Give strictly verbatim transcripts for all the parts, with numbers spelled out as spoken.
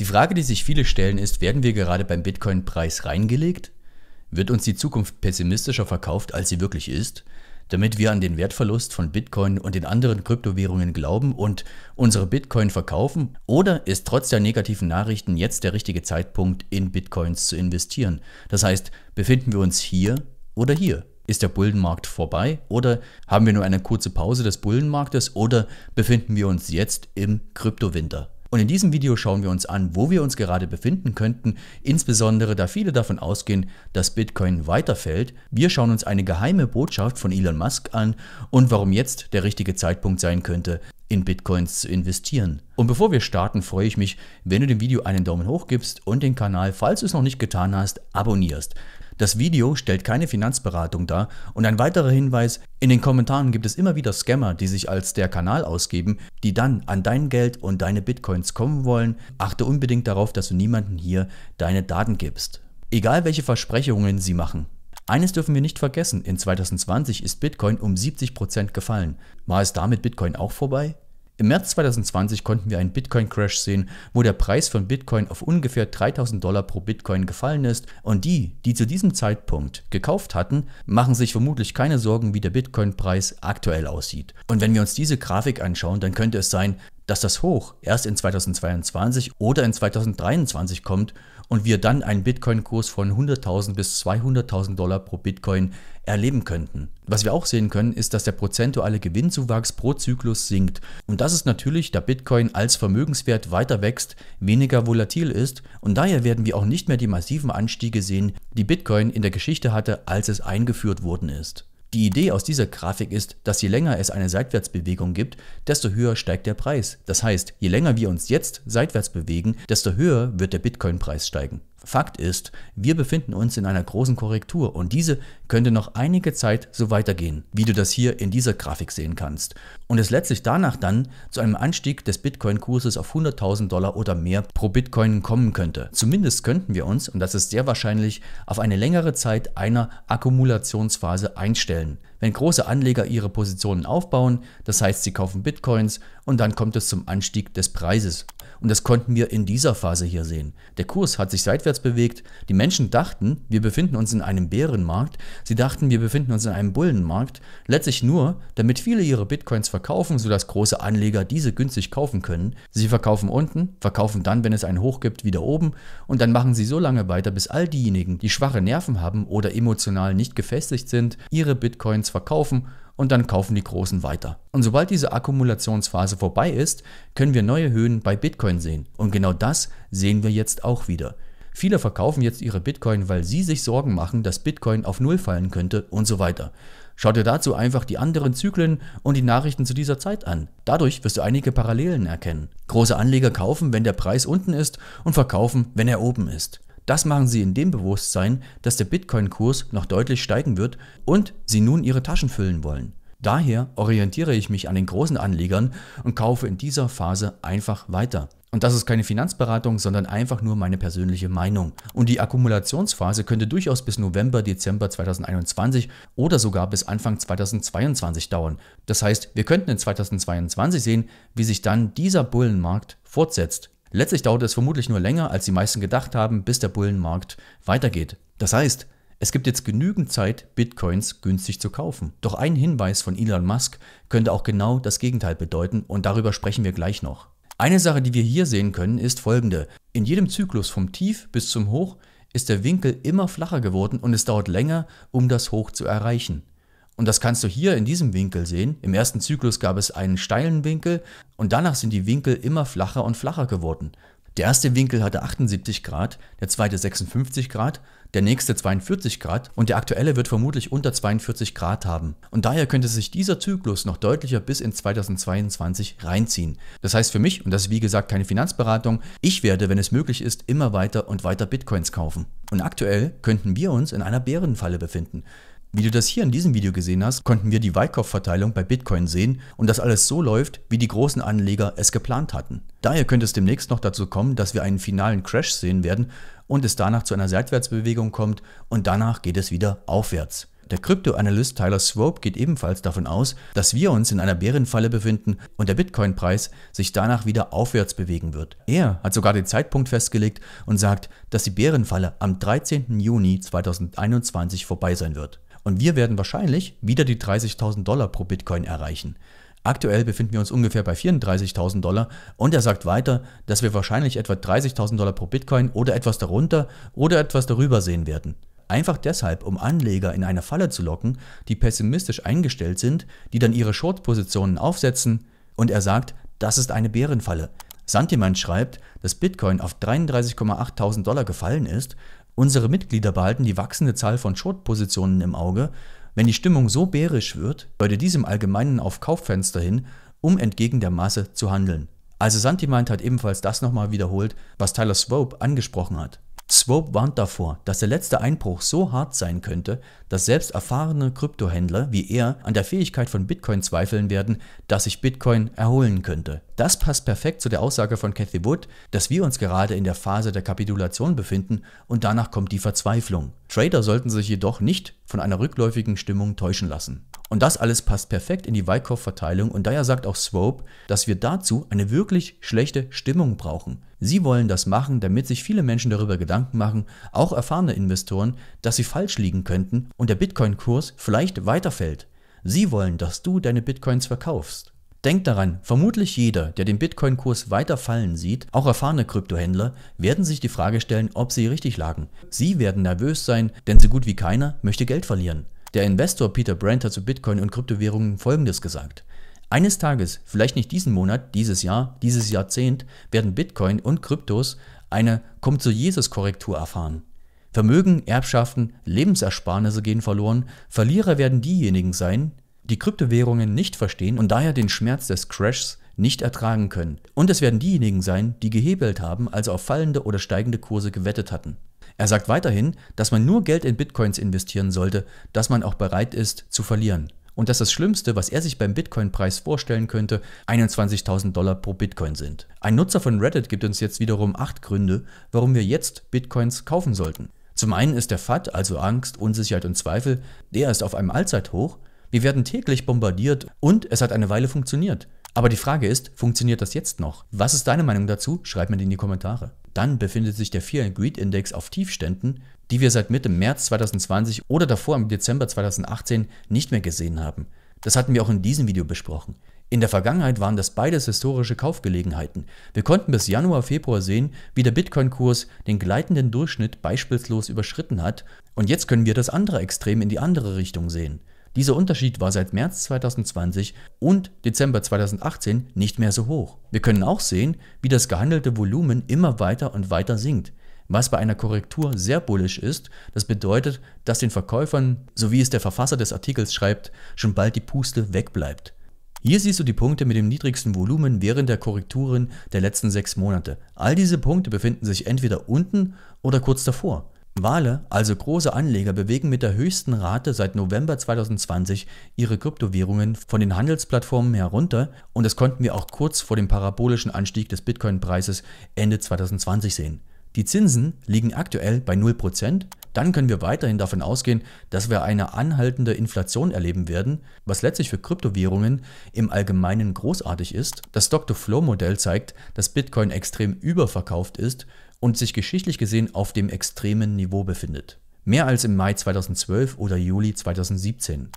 Die Frage, die sich viele stellen, ist, werden wir gerade beim Bitcoin-Preis reingelegt? Wird uns die Zukunft pessimistischer verkauft, als sie wirklich ist, damit wir an den Wertverlust von Bitcoin und den anderen Kryptowährungen glauben und unsere Bitcoin verkaufen? Oder ist trotz der negativen Nachrichten jetzt der richtige Zeitpunkt, in Bitcoins zu investieren? Das heißt, befinden wir uns hier oder hier? Ist der Bullenmarkt vorbei oder haben wir nur eine kurze Pause des Bullenmarktes oder befinden wir uns jetzt im Kryptowinter? Und in diesem Video schauen wir uns an, wo wir uns gerade befinden könnten, insbesondere da viele davon ausgehen, dass Bitcoin weiterfällt. Wir schauen uns eine geheime Botschaft von Elon Musk an und warum jetzt der richtige Zeitpunkt sein könnte, in Bitcoins zu investieren. Und bevor wir starten, freue ich mich, wenn du dem Video einen Daumen hoch gibst und den Kanal, falls du es noch nicht getan hast, abonnierst. Das Video stellt keine Finanzberatung dar und ein weiterer Hinweis, in den Kommentaren gibt es immer wieder Scammer, die sich als der Kanal ausgeben, die dann an dein Geld und deine Bitcoins kommen wollen. Achte unbedingt darauf, dass du niemandem hier deine Daten gibst. Egal welche Versprechungen sie machen. Eines dürfen wir nicht vergessen, in zweitausendzwanzig ist Bitcoin um siebzig Prozent gefallen. War es damit Bitcoin auch vorbei? Im März zweitausendzwanzig konnten wir einen Bitcoin-Crash sehen, wo der Preis von Bitcoin auf ungefähr dreitausend Dollar pro Bitcoin gefallen ist und die, die zu diesem Zeitpunkt gekauft hatten, machen sich vermutlich keine Sorgen, wie der Bitcoin-Preis aktuell aussieht. Und wenn wir uns diese Grafik anschauen, dann könnte es sein, dass das Hoch erst in zweitausendzweiundzwanzig oder in zweitausenddreiundzwanzig kommt und wir dann einen Bitcoin-Kurs von hunderttausend bis zweihunderttausend Dollar pro Bitcoin erleben könnten. Was wir auch sehen können, ist, dass der prozentuale Gewinnzuwachs pro Zyklus sinkt. Und das ist natürlich, da Bitcoin als Vermögenswert weiter wächst, weniger volatil ist und daher werden wir auch nicht mehr die massiven Anstiege sehen, die Bitcoin in der Geschichte hatte, als es eingeführt worden ist. Die Idee aus dieser Grafik ist, dass je länger es eine Seitwärtsbewegung gibt, desto höher steigt der Preis. Das heißt, je länger wir uns jetzt seitwärts bewegen, desto höher wird der Bitcoin-Preis steigen. Fakt ist, wir befinden uns in einer großen Korrektur und diese könnte noch einige Zeit so weitergehen, wie du das hier in dieser Grafik sehen kannst. Und es letztlich danach dann zu einem Anstieg des Bitcoin-Kurses auf hunderttausend Dollar oder mehr pro Bitcoin kommen könnte. Zumindest könnten wir uns, und das ist sehr wahrscheinlich, auf eine längere Zeit einer Akkumulationsphase einstellen. Wenn große Anleger ihre Positionen aufbauen, das heißt, sie kaufen Bitcoins und dann kommt es zum Anstieg des Preises. Und das konnten wir in dieser Phase hier sehen. Der Kurs hat sich seitwärts bewegt. Die Menschen dachten, wir befinden uns in einem Bärenmarkt. Sie dachten, wir befinden uns in einem Bullenmarkt. Letztlich nur, damit viele ihre Bitcoins verkaufen, sodass große Anleger diese günstig kaufen können. Sie verkaufen unten, verkaufen dann, wenn es einen Hoch gibt, wieder oben und dann machen sie so lange weiter, bis all diejenigen, die schwache Nerven haben oder emotional nicht gefestigt sind, ihre Bitcoins verkaufen und dann kaufen die Großen weiter. Und sobald diese Akkumulationsphase vorbei ist, können wir neue Höhen bei Bitcoin sehen. Und genau das sehen wir jetzt auch wieder. Viele verkaufen jetzt ihre Bitcoin, weil sie sich Sorgen machen, dass Bitcoin auf Null fallen könnte und so weiter. Schau dir dazu einfach die anderen Zyklen und die Nachrichten zu dieser Zeit an. Dadurch wirst du einige Parallelen erkennen. Große Anleger kaufen, wenn der Preis unten ist und verkaufen, wenn er oben ist. Das machen sie in dem Bewusstsein, dass der Bitcoin-Kurs noch deutlich steigen wird und sie nun ihre Taschen füllen wollen. Daher orientiere ich mich an den großen Anlegern und kaufe in dieser Phase einfach weiter. Und das ist keine Finanzberatung, sondern einfach nur meine persönliche Meinung. Und die Akkumulationsphase könnte durchaus bis November, Dezember zweitausendeinundzwanzig oder sogar bis Anfang zweitausendzweiundzwanzig dauern. Das heißt, wir könnten in zweitausendzweiundzwanzig sehen, wie sich dann dieser Bullenmarkt fortsetzt. Letztlich dauert es vermutlich nur länger, als die meisten gedacht haben, bis der Bullenmarkt weitergeht. Das heißt, es gibt jetzt genügend Zeit, Bitcoins günstig zu kaufen. Doch ein Hinweis von Elon Musk könnte auch genau das Gegenteil bedeuten und darüber sprechen wir gleich noch. Eine Sache, die wir hier sehen können, ist folgende. In jedem Zyklus vom Tief bis zum Hoch ist der Winkel immer flacher geworden und es dauert länger, um das Hoch zu erreichen. Und das kannst du hier in diesem Winkel sehen. Im ersten Zyklus gab es einen steilen Winkel und danach sind die Winkel immer flacher und flacher geworden. Der erste Winkel hatte achtundsiebzig Grad, der zweite sechsundfünfzig Grad, der nächste zweiundvierzig Grad und der aktuelle wird vermutlich unter zweiundvierzig Grad haben. Und daher könnte sich dieser Zyklus noch deutlicher bis in zweitausendzweiundzwanzig reinziehen. Das heißt für mich, und das ist wie gesagt keine Finanzberatung, ich werde, wenn es möglich ist, immer weiter und weiter Bitcoins kaufen. Und aktuell könnten wir uns in einer Bärenfalle befinden. Wie du das hier in diesem Video gesehen hast, konnten wir die Weitkopfverteilung bei Bitcoin sehen und dass alles so läuft, wie die großen Anleger es geplant hatten. Daher könnte es demnächst noch dazu kommen, dass wir einen finalen Crash sehen werden und es danach zu einer Seitwärtsbewegung kommt und danach geht es wieder aufwärts. Der Kryptoanalyst Tyler Swope geht ebenfalls davon aus, dass wir uns in einer Bärenfalle befinden und der Bitcoin-Preis sich danach wieder aufwärts bewegen wird. Er hat sogar den Zeitpunkt festgelegt und sagt, dass die Bärenfalle am dreizehnten Juni zweitausendeinundzwanzig vorbei sein wird. Und wir werden wahrscheinlich wieder die dreißigtausend Dollar pro Bitcoin erreichen. Aktuell befinden wir uns ungefähr bei vierunddreißigtausend Dollar und er sagt weiter, dass wir wahrscheinlich etwa dreißigtausend Dollar pro Bitcoin oder etwas darunter oder etwas darüber sehen werden. Einfach deshalb, um Anleger in eine Falle zu locken, die pessimistisch eingestellt sind, die dann ihre Short-Positionen aufsetzen, und er sagt, das ist eine Bärenfalle. Santiment schreibt, dass Bitcoin auf dreiunddreißig Komma achttausend Dollar gefallen ist. Unsere Mitglieder behalten die wachsende Zahl von Short-Positionen im Auge. Wenn die Stimmung so bärisch wird, deutet dies im Allgemeinen auf Kauffenster hin, um entgegen der Masse zu handeln. Also Santiment hat ebenfalls das nochmal wiederholt, was Tyler Swope angesprochen hat. Swope warnt davor, dass der letzte Einbruch so hart sein könnte, dass selbst erfahrene Kryptohändler wie er an der Fähigkeit von Bitcoin zweifeln werden, dass sich Bitcoin erholen könnte. Das passt perfekt zu der Aussage von Cathie Wood, dass wir uns gerade in der Phase der Kapitulation befinden und danach kommt die Verzweiflung. Trader sollten sich jedoch nicht von einer rückläufigen Stimmung täuschen lassen. Und das alles passt perfekt in die Wyckoff-Verteilung und daher sagt auch Swope, dass wir dazu eine wirklich schlechte Stimmung brauchen. Sie wollen das machen, damit sich viele Menschen darüber Gedanken machen, auch erfahrene Investoren, dass sie falsch liegen könnten und der Bitcoin-Kurs vielleicht weiterfällt. Sie wollen, dass du deine Bitcoins verkaufst. Denk daran, vermutlich jeder, der den Bitcoin-Kurs weiter fallen sieht, auch erfahrene Kryptohändler, werden sich die Frage stellen, ob sie richtig lagen. Sie werden nervös sein, denn so gut wie keiner möchte Geld verlieren. Der Investor Peter Brandt hat zu Bitcoin und Kryptowährungen Folgendes gesagt. Eines Tages, vielleicht nicht diesen Monat, dieses Jahr, dieses Jahrzehnt, werden Bitcoin und Kryptos eine Komm-zu-Jesus-Korrektur erfahren. Vermögen, Erbschaften, Lebensersparnisse gehen verloren, Verlierer werden diejenigen sein, die Kryptowährungen nicht verstehen und daher den Schmerz des Crashs nicht ertragen können. Und es werden diejenigen sein, die gehebelt haben, also auf fallende oder steigende Kurse gewettet hatten. Er sagt weiterhin, dass man nur Geld in Bitcoins investieren sollte, dass man auch bereit ist zu verlieren. Und dass das Schlimmste, was er sich beim Bitcoin-Preis vorstellen könnte, einundzwanzigtausend Dollar pro Bitcoin sind. Ein Nutzer von Reddit gibt uns jetzt wiederum acht Gründe, warum wir jetzt Bitcoins kaufen sollten. Zum einen ist der F A T, also Angst, Unsicherheit und Zweifel, der ist auf einem Allzeithoch. Wir werden täglich bombardiert und es hat eine Weile funktioniert. Aber die Frage ist, funktioniert das jetzt noch? Was ist deine Meinung dazu? Schreib mir die in die Kommentare. Dann befindet sich der Fear and Greed Index auf Tiefständen, die wir seit Mitte März zweitausendzwanzig oder davor im Dezember zweitausendachtzehn nicht mehr gesehen haben. Das hatten wir auch in diesem Video besprochen. In der Vergangenheit waren das beides historische Kaufgelegenheiten. Wir konnten bis Januar, Februar sehen, wie der Bitcoin-Kurs den gleitenden Durchschnitt beispielslos überschritten hat und jetzt können wir das andere Extrem in die andere Richtung sehen. Dieser Unterschied war seit März zweitausendzwanzig und Dezember zweitausendachtzehn nicht mehr so hoch. Wir können auch sehen, wie das gehandelte Volumen immer weiter und weiter sinkt, was bei einer Korrektur sehr bullisch ist. Das bedeutet, dass den Verkäufern, so wie es der Verfasser des Artikels schreibt, schon bald die Puste wegbleibt. Hier siehst du die Punkte mit dem niedrigsten Volumen während der Korrekturen der letzten sechs Monate. All diese Punkte befinden sich entweder unten oder kurz davor. Wale, also große Anleger, bewegen mit der höchsten Rate seit November zweitausendzwanzig ihre Kryptowährungen von den Handelsplattformen herunter und das konnten wir auch kurz vor dem parabolischen Anstieg des Bitcoin-Preises Ende zweitausendzwanzig sehen. Die Zinsen liegen aktuell bei null Prozent. Dann können wir weiterhin davon ausgehen, dass wir eine anhaltende Inflation erleben werden, was letztlich für Kryptowährungen im Allgemeinen großartig ist. Das Stock-to-Flow-Modell zeigt, dass Bitcoin extrem überverkauft ist und sich geschichtlich gesehen auf dem extremen Niveau befindet. Mehr als im Mai zweitausendzwölf oder Juli zweitausendsiebzehn.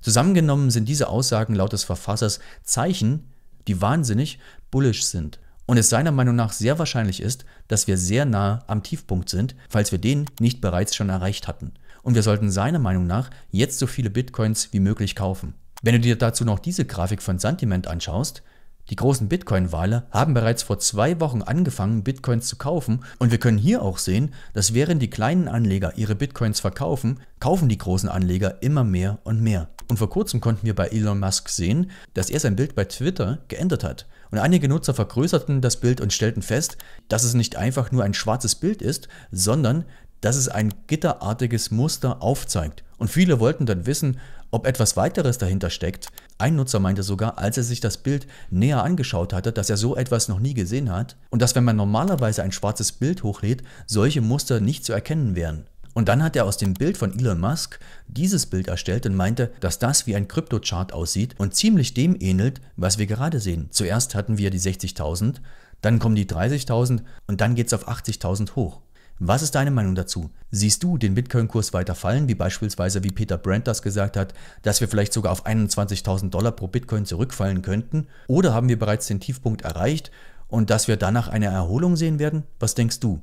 Zusammengenommen sind diese Aussagen laut des Verfassers Zeichen, die wahnsinnig bullisch sind. Und es seiner Meinung nach sehr wahrscheinlich ist, dass wir sehr nah am Tiefpunkt sind, falls wir den nicht bereits schon erreicht hatten. Und wir sollten seiner Meinung nach jetzt so viele Bitcoins wie möglich kaufen. Wenn du dir dazu noch diese Grafik von Santiment anschaust, die großen Bitcoin-Wale haben bereits vor zwei Wochen angefangen, Bitcoins zu kaufen und wir können hier auch sehen, dass während die kleinen Anleger ihre Bitcoins verkaufen, kaufen die großen Anleger immer mehr und mehr. Und vor kurzem konnten wir bei Elon Musk sehen, dass er sein Bild bei Twitter geändert hat. Und einige Nutzer vergrößerten das Bild und stellten fest, dass es nicht einfach nur ein schwarzes Bild ist, sondern dass es ein gitterartiges Muster aufzeigt. Und viele wollten dann wissen, ob etwas weiteres dahinter steckt. Ein Nutzer meinte sogar, als er sich das Bild näher angeschaut hatte, dass er so etwas noch nie gesehen hat und dass, wenn man normalerweise ein schwarzes Bild hochlädt, solche Muster nicht zu erkennen wären. Und dann hat er aus dem Bild von Elon Musk dieses Bild erstellt und meinte, dass das wie ein Kryptochart aussieht und ziemlich dem ähnelt, was wir gerade sehen. Zuerst hatten wir die sechzigtausend, dann kommen die dreißigtausend und dann geht es auf achtzigtausend hoch. Was ist deine Meinung dazu? Siehst du den Bitcoin-Kurs weiter fallen, wie beispielsweise wie Peter Brandt das gesagt hat, dass wir vielleicht sogar auf einundzwanzigtausend Dollar pro Bitcoin zurückfallen könnten? Oder haben wir bereits den Tiefpunkt erreicht und dass wir danach eine Erholung sehen werden? Was denkst du?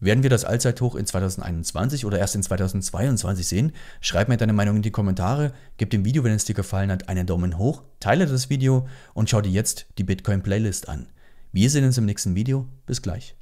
Werden wir das Allzeithoch in zweitausendeinundzwanzig oder erst in zweitausendzweiundzwanzig sehen? Schreib mir deine Meinung in die Kommentare, gib dem Video, wenn es dir gefallen hat, einen Daumen hoch, teile das Video und schau dir jetzt die Bitcoin-Playlist an. Wir sehen uns im nächsten Video. Bis gleich.